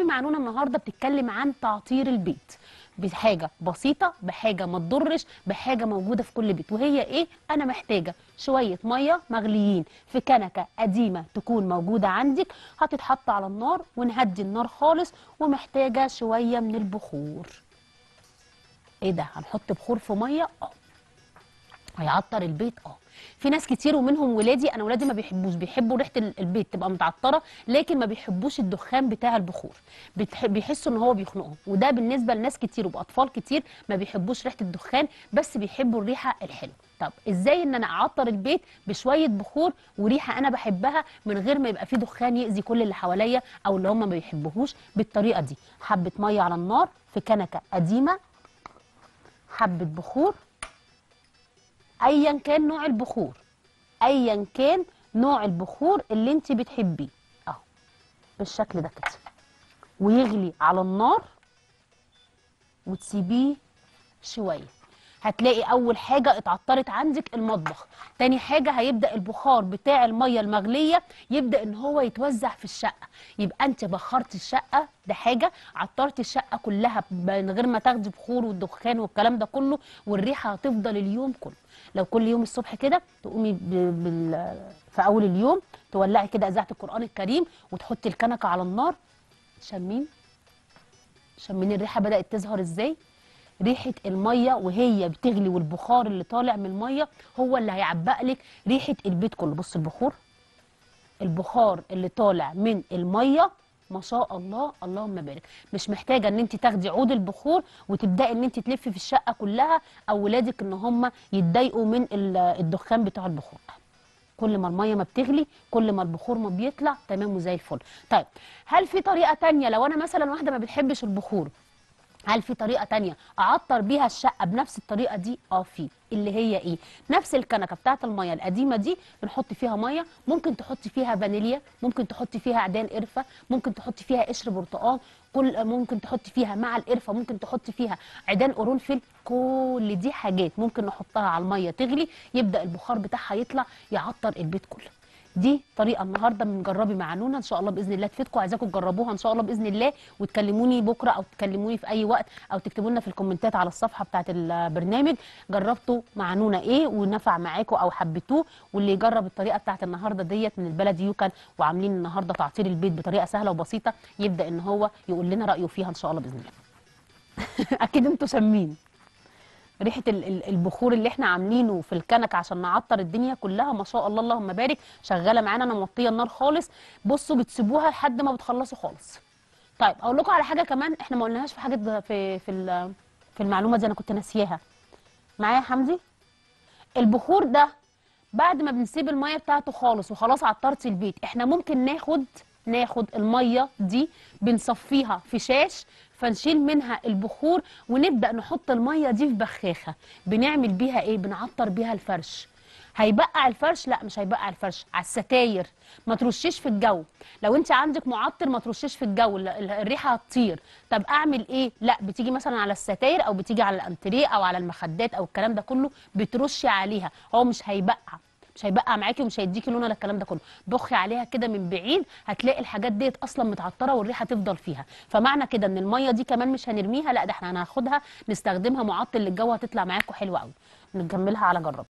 معنونه النهارده بتتكلم عن تعطير البيت بحاجه بسيطه، بحاجه ما تضرش، بحاجه موجوده في كل بيت. وهي ايه؟ انا محتاجه شويه ميه مغليين في كنكه قديمه تكون موجوده عندك، هتتحط على النار ونهدي النار خالص، ومحتاجه شويه من البخور. ايه ده؟ هنحط بخور في ميه؟ هيعطر البيت. في ناس كتير ومنهم ولادي، انا ولادي ما بيحبوش، بيحبوا ريحه البيت تبقى متعطره، لكن ما بيحبوش الدخان بتاع البخور، بيحسوا ان هو بيخنقهم. وده بالنسبه لناس كتير وباطفال كتير ما بيحبوش ريحه الدخان، بس بيحبوا الريحه الحلوه. طب ازاي ان انا اعطر البيت بشويه بخور وريحه انا بحبها من غير ما يبقى فيه دخان يؤذي كل اللي حواليا او اللي هم ما بيحبوهوش؟ بالطريقه دي: حبه ميه على النار في كنكه قديمه، حبه بخور، ايا كان نوع البخور، ايا كان نوع البخور اللي انت بتحبيه، بالشكل ده كده، ويغلي على النار وتسيبيه شويه. هتلاقي اول حاجه اتعطرت عندك المطبخ، تاني حاجه هيبدا البخار بتاع الميه المغليه يبدا ان هو يتوزع في الشقه، يبقى انت بخرت الشقه، ده حاجه، عطرت الشقه كلها من غير ما تاخدي بخور والدخان والكلام ده كله، والريحه هتفضل اليوم كله. لو كل يوم الصبح كده تقومي في اول اليوم تولعي كده اذاعه القران الكريم وتحطي الكنكه على النار، شمين الريحه بدات تظهر ازاي؟ ريحه الميه وهي بتغلي، والبخار اللي طالع من الميه هو اللي هيعبق لك ريحه البيت كله. بص البخار اللي طالع من الميه ما شاء الله، اللهم بارك. مش محتاجه ان انت تاخدي عود البخور وتبداي ان انت تلفي في الشقه كلها او ولادك ان هم يتضايقوا من الدخان بتاع البخور. كل ما الميه ما بتغلي كل ما البخور ما بيطلع، تمام وزي الفل. طيب هل في طريقه ثانيه لو انا مثلا واحده ما بتحبش البخور، هل في طريقه تانية اعطر بيها الشقه بنفس الطريقه دي؟ في، اللي هي ايه؟ نفس الكنكه بتاعه الميه القديمه دي بنحط فيها ميه، ممكن تحطي فيها فانيليا، ممكن تحطي فيها عيدان قرفه، ممكن تحطي فيها قشر برتقال، ممكن تحطي فيها مع القرفه، ممكن تحطي فيها عيدان قرنفل. كل دي حاجات ممكن نحطها على الميه تغلي، يبدا البخار بتاعها يطلع يعطر البيت كله. دي طريقه النهارده بنجربي مع نونا ان شاء الله باذن الله تفيدكم، عايزاكم تجربوها ان شاء الله باذن الله، وتكلموني بكره او تكلموني في اي وقت او تكتبوا لنا في الكومنتات على الصفحه بتاعه البرنامج جربتوا مع نونا ايه ونفع معاكم او حبيتوه. واللي يجرب الطريقه بتاعه النهارده ديت من البلدي يوكل، وعاملين النهارده تعطير البيت بطريقه سهله وبسيطه، يبدا ان هو يقول لنا رايه فيها ان شاء الله باذن الله. اكيد انتوا شامين ريحه البخور اللي احنا عاملينه في الكنكه عشان نعطر الدنيا كلها، ما شاء الله اللهم بارك. شغاله معانا، انا موطيه النار خالص، بصوا بتسيبوها لحد ما بتخلصوا خالص. طيب اقول لكم على حاجه كمان احنا ما قلناهاش في حاجه في المعلومه دي، انا كنت ناسياها. معايا حمدي؟ البخور ده بعد ما بنسيب الميه بتاعته خالص وخلاص عطرت البيت، احنا ممكن ناخد الميه دي بنصفيها في شاش، فنشيل منها البخور ونبدا نحط الميه دي في بخاخه، بنعمل بيها ايه؟ بنعطر بيها الفرش. هيبقع الفرش؟ لا مش هيبقع الفرش. على الستاير ما ترشيش في الجو، لو انت عندك معطر ما ترشيش في الجو، الريحه هتطير. طب اعمل ايه؟ لا بتيجي مثلا على الستاير او بتيجي على الانتريه او على المخدات او الكلام ده كله، بترشي عليها، هو مش هيبقع معاكي ومش هيديكي لون ولا الكلام ده كله. بخي عليها كده من بعيد، هتلاقي الحاجات ديت اصلا متعطره والريحه تفضل فيها. فمعنى كده ان الميه دي كمان مش هنرميها، لا ده احنا هناخدها نستخدمها معطر للجو، هتطلع معاكم حلوه قوي. نكملها على جرب.